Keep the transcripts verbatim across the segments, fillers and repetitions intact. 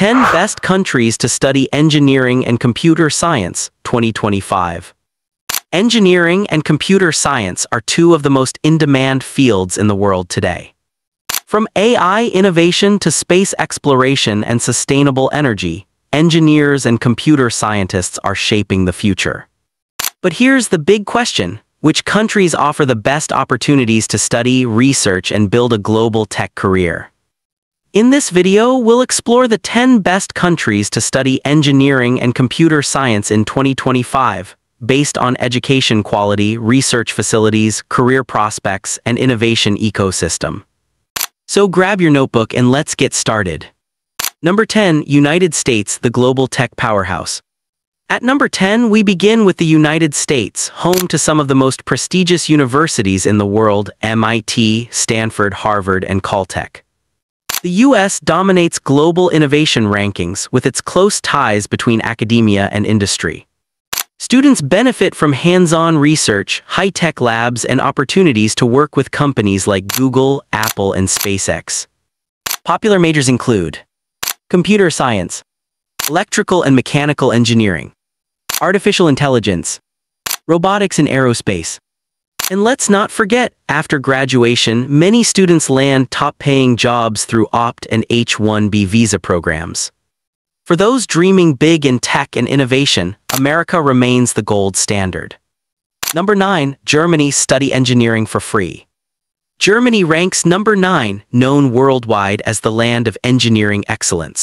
ten Best Countries to Study Engineering and Computer Science, twenty twenty-five. Engineering and computer science are two of the most in-demand fields in the world today. From A I innovation to space exploration and sustainable energy, engineers and computer scientists are shaping the future. But here's the big question: which countries offer the best opportunities to study, research, and build a global tech career? In this video, we'll explore the ten best countries to study engineering and computer science in twenty twenty-five, based on education quality, research facilities, career prospects, and innovation ecosystem. So grab your notebook and let's get started. Number ten. United States, the global tech powerhouse. At number ten, we begin with the United States, home to some of the most prestigious universities in the world: M I T, Stanford, Harvard, and Caltech. The U S dominates global innovation rankings with its close ties between academia and industry. Students benefit from hands-on research, high-tech labs, and opportunities to work with companies like Google, Apple, and SpaceX. Popular majors include computer science, electrical and mechanical engineering, artificial intelligence, robotics, and aerospace. And let's not forget, after graduation, many students land top-paying jobs through O P T and H one B visa programs. For those dreaming big in tech and innovation, America remains the gold standard. Number nine. Germany, study engineering for free. Germany ranks number nine, known worldwide as the land of engineering excellence.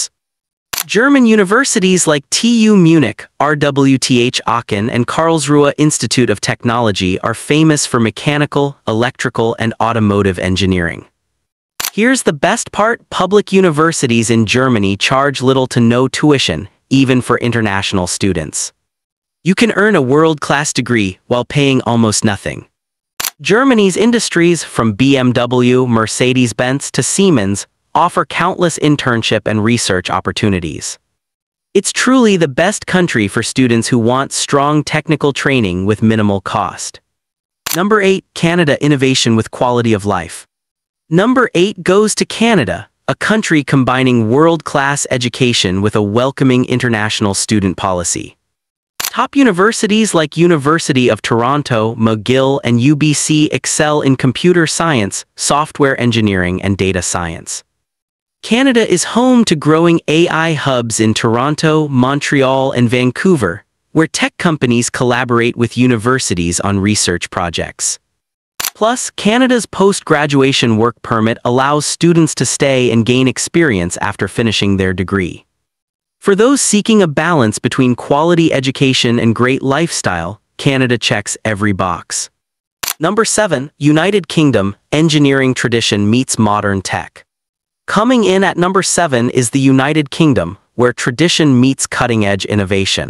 German universities like T U Munich, R W T H Aachen, and Karlsruhe Institute of Technology are famous for mechanical, electrical, and automotive engineering. Here's the best part: public universities in Germany charge little to no tuition, even for international students. You can earn a world-class degree while paying almost nothing. Germany's industries, from B M W, Mercedes-Benz to Siemens, offer countless internship and research opportunities. It's truly the best country for students who want strong technical training with minimal cost. Number eight. Canada, innovation with quality of life. Number eight goes to Canada, a country combining world-class education with a welcoming international student policy. Top universities like University of Toronto, McGill, and U B C excel in computer science, software engineering, and data science. Canada is home to growing A I hubs in Toronto, Montreal, and Vancouver, where tech companies collaborate with universities on research projects. Plus, Canada's post-graduation work permit allows students to stay and gain experience after finishing their degree. For those seeking a balance between quality education and great lifestyle, Canada checks every box. Number seven. United Kingdom, engineering tradition meets modern tech. Coming in at number seven is the United Kingdom, where tradition meets cutting-edge innovation.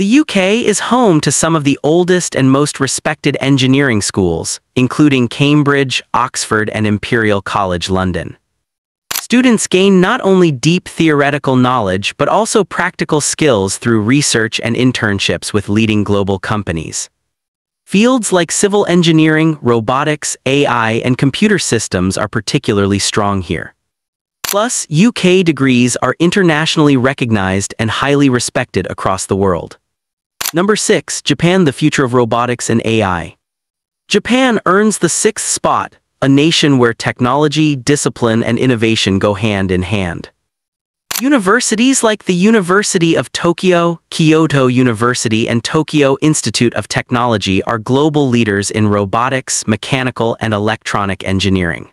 The U K is home to some of the oldest and most respected engineering schools, including Cambridge, Oxford, and Imperial College London. Students gain not only deep theoretical knowledge but also practical skills through research and internships with leading global companies. Fields like civil engineering, robotics, A I, and computer systems are particularly strong here. Plus, U K degrees are internationally recognized and highly respected across the world. Number six. Japan, the future of robotics and A I. Japan earns the sixth spot, a nation where technology, discipline, and innovation go hand in hand. Universities like the University of Tokyo, Kyoto University, and Tokyo Institute of Technology are global leaders in robotics, mechanical, and electronic engineering.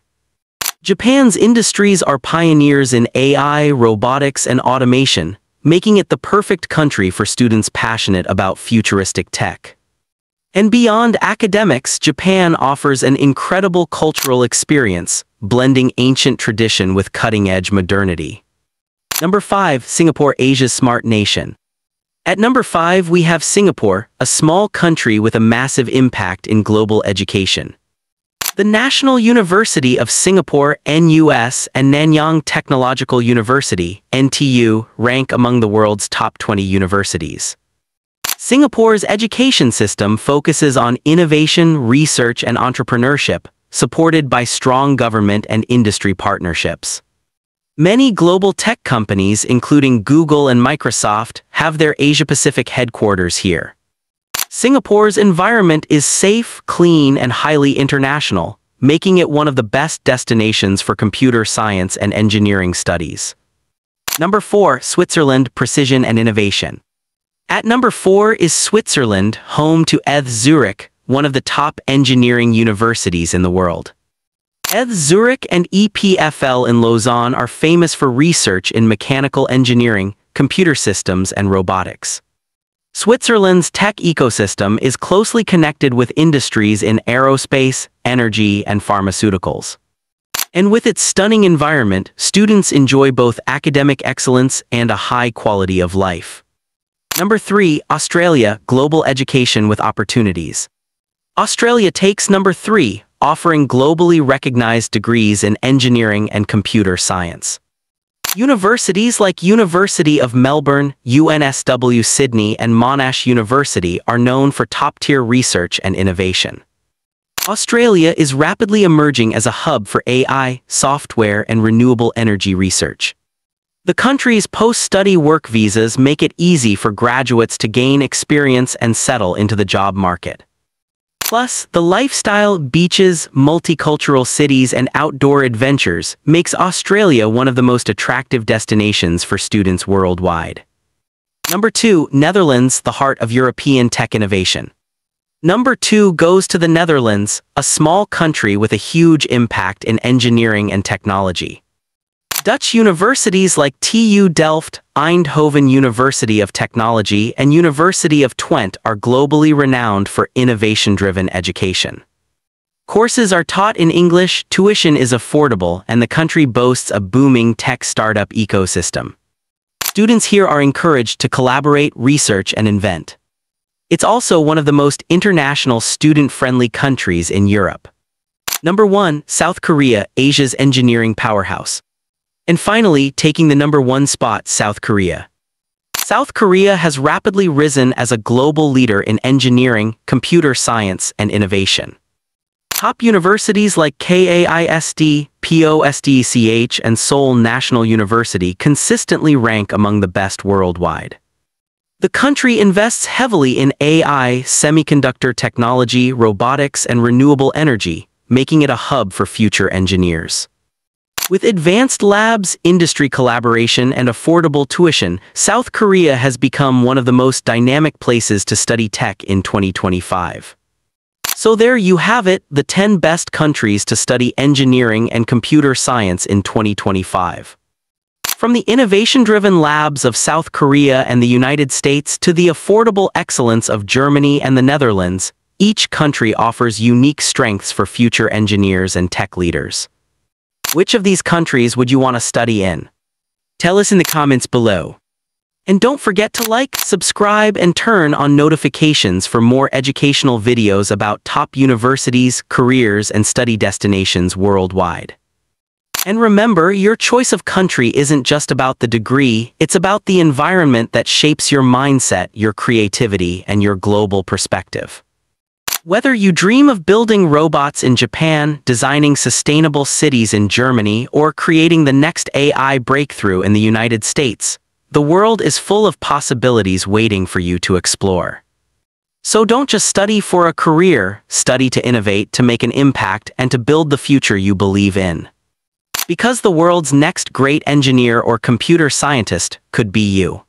Japan's industries are pioneers in A I, robotics, and automation, making it the perfect country for students passionate about futuristic tech. And beyond academics, Japan offers an incredible cultural experience, blending ancient tradition with cutting-edge modernity. Number five. Singapore, Asia's smart nation. At number five, we have Singapore, a small country with a massive impact in global education. The National University of Singapore, N U S, and Nanyang Technological University, N T U, rank among the world's top twenty universities. Singapore's education system focuses on innovation, research, and entrepreneurship, supported by strong government and industry partnerships. Many global tech companies, including Google and Microsoft, have their Asia-Pacific headquarters here. Singapore's environment is safe, clean, and highly international, making it one of the best destinations for computer science and engineering studies. Number four, Switzerland, precision and innovation. At number four is Switzerland, home to E T H Zurich, one of the top engineering universities in the world. E T H Zurich and E P F L in Lausanne are famous for research in mechanical engineering, computer systems, and robotics. Switzerland's tech ecosystem is closely connected with industries in aerospace, energy, and pharmaceuticals. And with its stunning environment, students enjoy both academic excellence and a high quality of life. Number three, Australia, global education with opportunities. Australia takes number three, offering globally recognized degrees in engineering and computer science. Universities like University of Melbourne, U N S W Sydney, and Monash University are known for top-tier research and innovation. Australia is rapidly emerging as a hub for A I, software, and renewable energy research. The country's post-study work visas make it easy for graduates to gain experience and settle into the job market. Plus, the lifestyle, beaches, multicultural cities, and outdoor adventures makes Australia one of the most attractive destinations for students worldwide. Number two, Netherlands, the heart of European tech innovation. Number two goes to the Netherlands, a small country with a huge impact in engineering and technology. Dutch universities like T U Delft, Eindhoven University of Technology, and University of Twente are globally renowned for innovation-driven education. Courses are taught in English, tuition is affordable, and the country boasts a booming tech startup ecosystem. Students here are encouraged to collaborate, research, and invent. It's also one of the most international student-friendly countries in Europe. Number one, South Korea, Asia's engineering powerhouse. And finally, taking the number one spot, South Korea. South Korea has rapidly risen as a global leader in engineering, computer science, and innovation. Top universities like KAIST, POSTECH, and Seoul National University consistently rank among the best worldwide. The country invests heavily in A I, semiconductor technology, robotics, and renewable energy, making it a hub for future engineers. With advanced labs, industry collaboration, and affordable tuition, South Korea has become one of the most dynamic places to study tech in twenty twenty-five. So there you have it, the ten best countries to study engineering and computer science in twenty twenty-five. From the innovation-driven labs of South Korea and the United States to the affordable excellence of Germany and the Netherlands, each country offers unique strengths for future engineers and tech leaders. Which of these countries would you want to study in? Tell us in the comments below. And don't forget to like, subscribe, and turn on notifications for more educational videos about top universities, careers, and study destinations worldwide. And remember, your choice of country isn't just about the degree, it's about the environment that shapes your mindset, your creativity, and your global perspective. Whether you dream of building robots in Japan, designing sustainable cities in Germany, or creating the next A I breakthrough in the United States, the world is full of possibilities waiting for you to explore. So don't just study for a career, study to innovate, to make an impact, and to build the future you believe in. Because the world's next great engineer or computer scientist could be you.